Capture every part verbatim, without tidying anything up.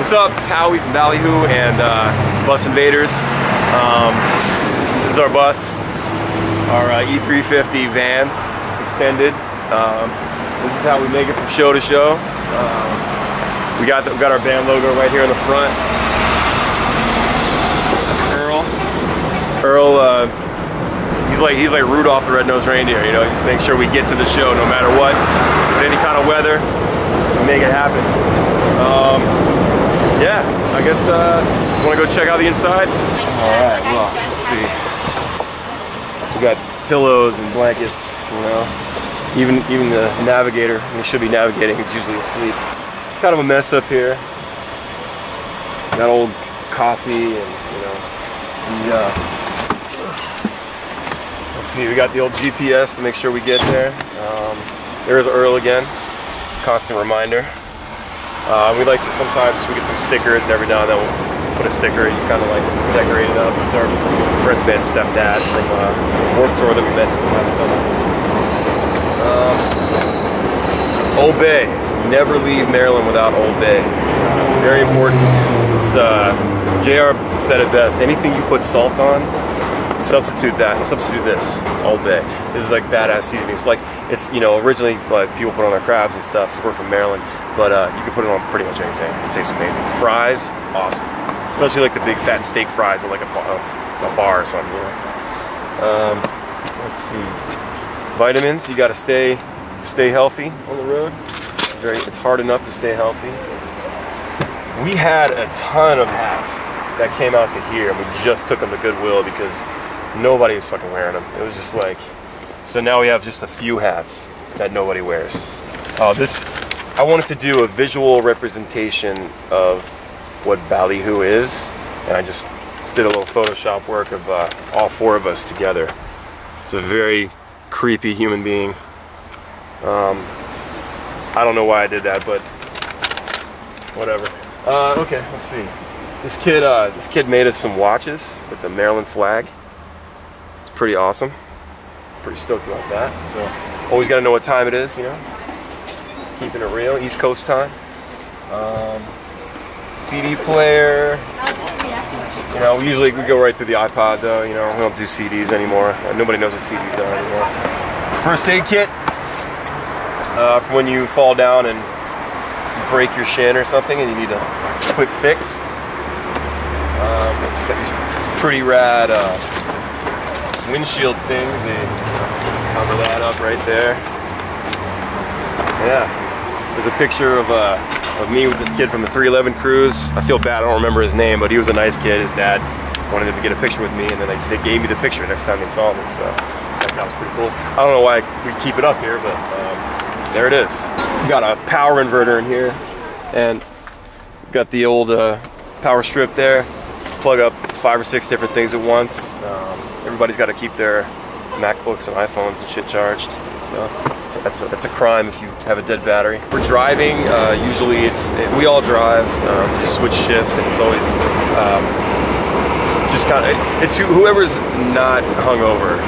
What's up? It's Howie from Ballyhoo, and uh, it's Bus Invaders. Um, this is our bus, our uh, E three fifty van extended. Um, this is how we make it from show to show. Um, we got the, we got our band logo right here in the front. That's Earl. Earl, uh, he's like he's like Rudolph the Red-Nosed Reindeer. You know, just make sure we get to the show no matter what, with any kind of weather, we make it happen. Um, yeah, I guess uh, you want to go check out the inside. All right, well, let's see. We got pillows and blankets. You know. Even even the navigator, and he should be navigating, he's usually asleep. It's kind of a mess up here. Got old coffee and, you know, and, uh, let's see, we got the old G P S to make sure we get there. Um, there's Earl again, constant reminder. Uh, we like to sometimes, we get some stickers, and every now and then we'll put a sticker and you kind of like decorate it up. It's our friend's band stepdad from uh, Warped Tour that we met last summer. Um, Old Bay. Never leave Maryland without Old Bay. Very important. It's uh, J R said it best. Anything you put salt on, substitute that and substitute this. Old Bay. This is like badass seasoning. It's like it's you know originally like people put on their crabs and stuff. We're from Maryland, but uh, you can put it on pretty much anything. It tastes amazing. Fries, awesome. Especially like the big fat steak fries at like a, a, a bar or something. You know? um, let's see. Vitamins, you gotta stay stay healthy on the road. Very, it's hard enough to stay healthy. We had a ton of hats that came out to here, and we just took them to Goodwill because nobody was fucking wearing them. It was just like, so now we have just a few hats that nobody wears. Uh, this, I wanted to do a visual representation of what Ballyhoo is, and I just did a little Photoshop work of uh, all four of us together. It's a very creepy human being. Um, I don't know why I did that, but whatever. Uh, okay, let's see. This kid, uh, this kid made us some watches with the Maryland flag. It's pretty awesome. Pretty stoked about that. So always got to know what time it is, you know. Keeping it real, East Coast time. Um, C D player. You know, we usually we go right through the iPod though, you know, we don't do C Ds anymore. Nobody knows what C Ds are anymore. First aid kit, uh, for when you fall down and break your shin or something and you need a quick fix. Um, got these pretty rad uh, windshield things, they cover that up right there. Yeah, there's a picture of a uh, of me with this kid from the three eleven cruise. I feel bad, I don't remember his name, but he was a nice kid. His dad wanted to get a picture with me, and then they, they gave me the picture next time they saw me, so that was pretty cool. I don't know why we keep it up here, but um, there it is. We got a power inverter in here, and got the old uh, power strip there. Plug up five or six different things at once. Um, everybody's got to keep their MacBooks and iPhones and shit charged. So that's a, that's a crime if you have a dead battery. We're driving. Uh, usually, it's it, we all drive. Um, we just switch shifts, and it's always um, just kind of it's whoever's not hungover.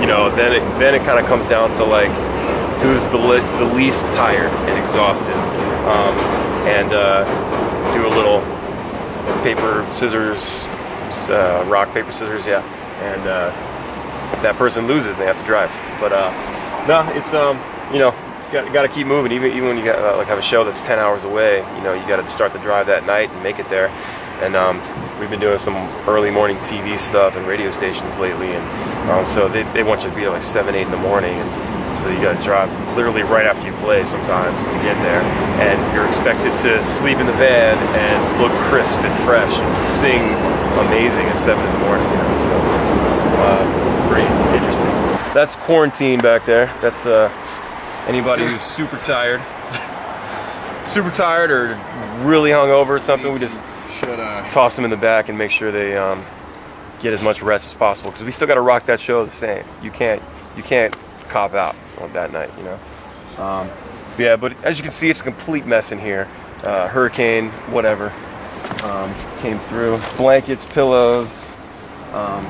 You know, then it then it kind of comes down to like who's the le the least tired and exhausted, um, and uh, do a little paper scissors, uh, rock paper scissors, yeah, and uh, that person loses, and they have to drive. But. Uh, No, it's um, you know, you got, got to keep moving. Even even when you got uh, like have a show that's ten hours away, you know, you got to start the drive that night and make it there. And um, we've been doing some early morning T V stuff and radio stations lately, and um, so they they want you to be at like seven, eight in the morning, and so you got to drive literally right after you play sometimes to get there. And you're expected to sleep in the van and look crisp and fresh and sing amazing at seven in the morning. You know, so uh, pretty interesting. That's quarantine back there. That's uh, anybody who's super tired, super tired or really hungover or something. We just Should I? toss them in the back and make sure they um, get as much rest as possible because we still got to rock that show the same. You can't, you can't cop out on that night, you know. Um, yeah, but as you can see, it's a complete mess in here. Uh, hurricane, whatever, um, came through. Blankets, pillows. Um,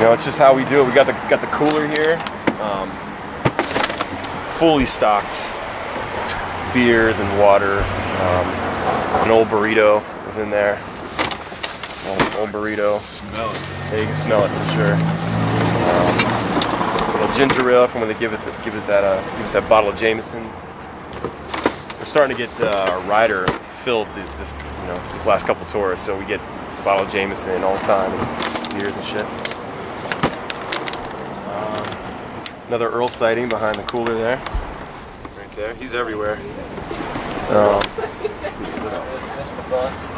You know, it's just how we do it. We got the got the cooler here, um, fully stocked, beers and water. Um, An old burrito is in there. Old, old burrito. Smell it. Yeah, you can smell it for sure. Um, a little ginger ale from when they give it, the, give it that, uh, give us that bottle of Jameson. We're starting to get uh, our rider filled this, this, you know, this last couple tours, so we get a bottle of Jameson all the time, and beers and shit. Um, another Earl sighting behind the cooler there. Right there, he's everywhere. Um,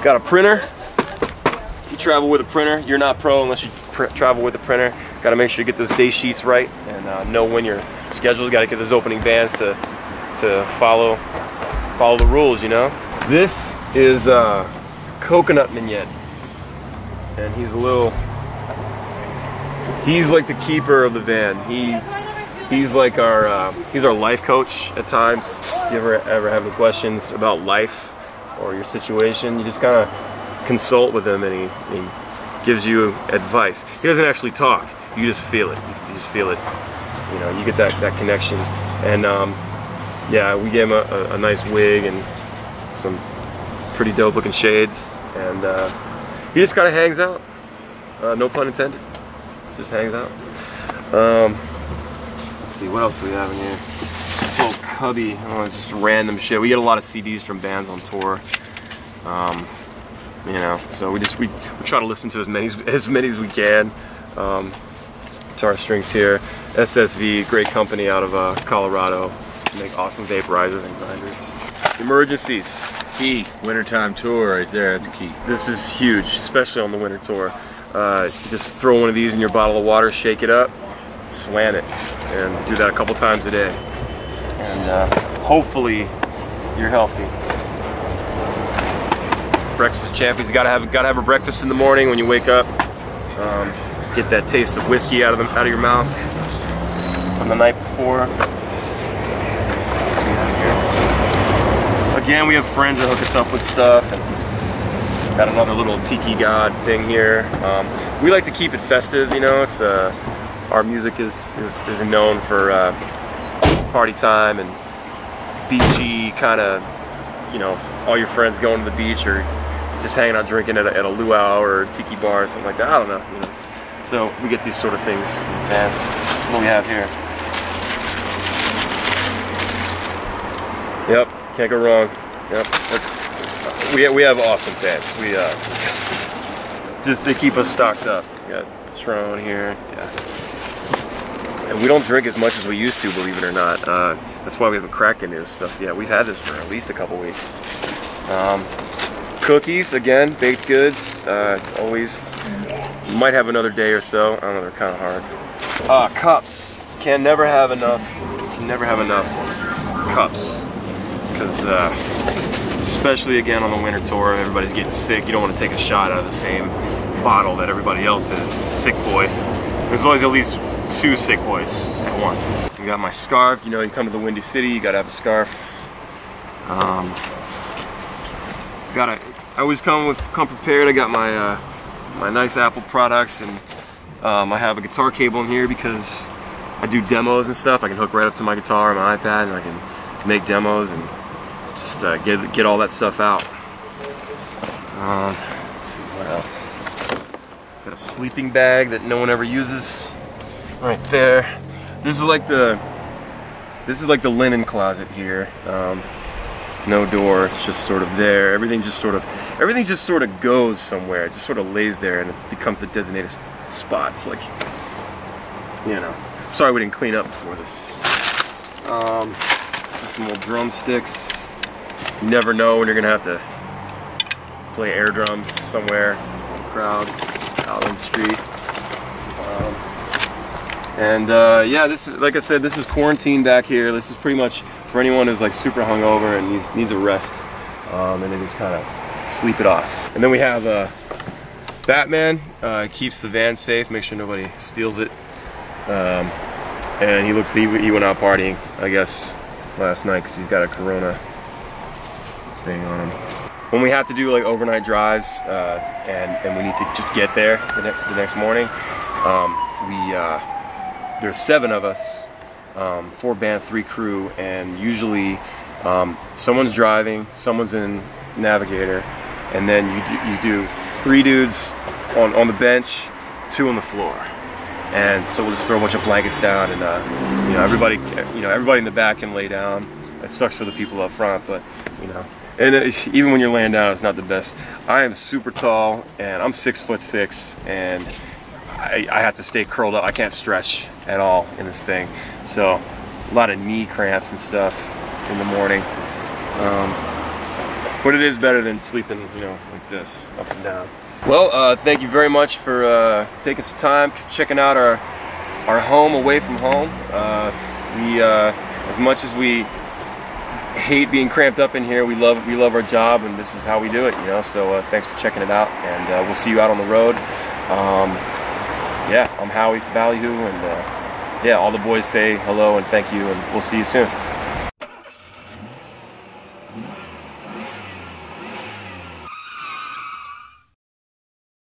got a printer. You travel with a printer, you're not pro unless you pr travel with a printer. Got to make sure you get those day sheets right and uh, know when you're scheduled. Got to get those opening bands to to follow follow the rules, you know. This is uh, Coconut Mignette, and he's a little. He's like the keeper of the van. He he's like our uh, he's our life coach at times. If you ever ever have any questions about life or your situation, you just kind of consult with him, and he, he gives you advice. He doesn't actually talk, you just feel it. You just feel it. You know, you get that, that connection. And um, yeah, we gave him a, a, a nice wig and some pretty dope looking shades. And uh, he just kind of hangs out. Uh, no pun intended. Just hangs out. Um, let's see, what else do we have in here? This little cubby. Oh, it's just random shit. We get a lot of C Ds from bands on tour. Um, You know, so we just we, we try to listen to as many as, as many as we can. Um, guitar strings here, S S V, great company out of uh, Colorado, make awesome vaporizers and grinders. Emergencies, key. Wintertime tour right there, that's key. This is huge, especially on the winter tour. Uh, just throw one of these in your bottle of water, shake it up, slam it, and do that a couple times a day. And uh, hopefully, you're healthy. Breakfast of Champions, gotta have gotta have a breakfast in the morning when you wake up. Um, get that taste of whiskey out of the, out of your mouth from the night before. Again, we have friends that hook us up with stuff, and got another little tiki god thing here. Um, we like to keep it festive, you know. It's uh, our music is is, is known for uh, party time and beachy kind of, you know, all your friends going to the beach or just hanging out drinking at a, at a luau or a tiki bar or something like that. I don't know, you know. So we get these sort of things in advance. What do we have here? Yep, can't go wrong. Yep, that's, we, we have awesome fans. We uh, just, they keep us stocked up. We got Patron here. Yeah. And we don't drink as much as we used to, believe it or not. Uh, that's why we haven't cracked any of this stuff yet. We've had this for at least a couple weeks. Um, cookies, again, baked goods, uh, always. Might have another day or so. I don't know, they're kind of hard. Uh, cups. Can never have enough. Can never have enough cups. Because, uh, especially again on the winter tour, everybody's getting sick. You don't want to take a shot out of the same bottle that everybody else is. Sick boy. There's always at least two sick boys at once. You got my scarf. You know, you come to the Windy City, you gotta have a scarf. Um, Gotta, I always come with come prepared. I got my uh, my nice Apple products, and um, I have a guitar cable in here because I do demos and stuff. I can hook right up to my guitar and my iPad, and I can make demos and just uh, get get all that stuff out. Um, let's see what else. Got a sleeping bag that no one ever uses, right there. This is like the this is like the linen closet here. Um, No door, it's just sort of there. Everything just sort of, everything just sort of goes somewhere. It just sort of lays there and it becomes the designated sp spot. It's like, you know. Sorry we didn't clean up before this. Um, just some old drumsticks. You never know when you're gonna have to play air drums somewhere. Crowd, out on the street. Um, and uh, yeah, this is, like I said, this is quarantine back here. This is pretty much for anyone who's like super hungover and needs needs a rest, um, and they just kind of sleep it off. And then we have uh, Batman. Uh, keeps the van safe, make sure nobody steals it. Um, and he looks he, he went out partying, I guess, last night because he's got a Corona thing on him. When we have to do like overnight drives uh, and and we need to just get there the next the next morning, um, we uh, there's seven of us. Um, four band, three crew, and usually um, someone's driving, someone's in navigator, and then you do, you do three dudes on, on the bench, two on the floor. And so we'll just throw a bunch of blankets down, and uh, you know, everybody, you know, everybody in the back can lay down. It sucks for the people up front, but you know, and it's, even when you're laying down, it's not the best. I am super tall, and I'm six foot six, and I, I have to stay curled up. I can't stretch at all in this thing, so a lot of knee cramps and stuff in the morning. Um, but it is better than sleeping, you know, like this, up and down. Well, uh, thank you very much for uh, taking some time, checking out our our home away from home. Uh, we, uh, as much as we hate being cramped up in here, we love we love our job, and this is how we do it, you know. So uh, thanks for checking it out, and uh, we'll see you out on the road. Um, yeah, I'm Howie from Ballyhoo, and uh, yeah, all the boys say hello and thank you, and we'll see you soon.